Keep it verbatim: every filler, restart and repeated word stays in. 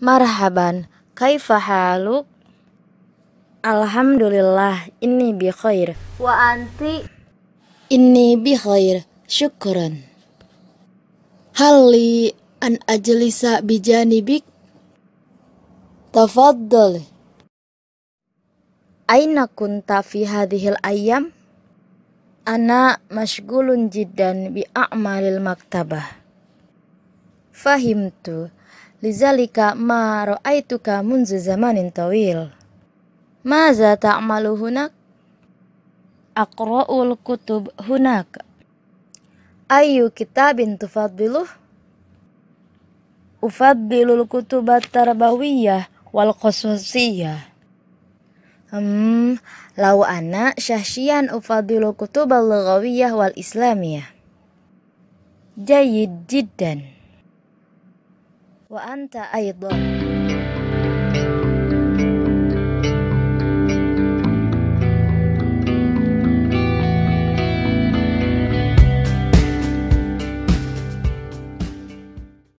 Marhaban, kaifa haluk? Alhamdulillah, inni bi khair. Wa anti? Inni bi khair, syukran. Hal li an ajlisa bi janibik? Tafaddal. Aina kunta fi hadhil ayyam? Ana mashgulun jiddan bi a'malil maktabah. Fahimtu. Lizalika ma ra'aituka munzu zamanin tawil. Maza ta'malu hunak? Aqra'ul kutub hunak. Ayu kitabin tufaddiluh? Ufaddilul kutubat tarbawiyah wal qasasiyah. Hmm, law ana syahsiyan ufaddilul kutubal lughawiyah wal islamiyah. Jayyid jiddan. Wa anta aydan.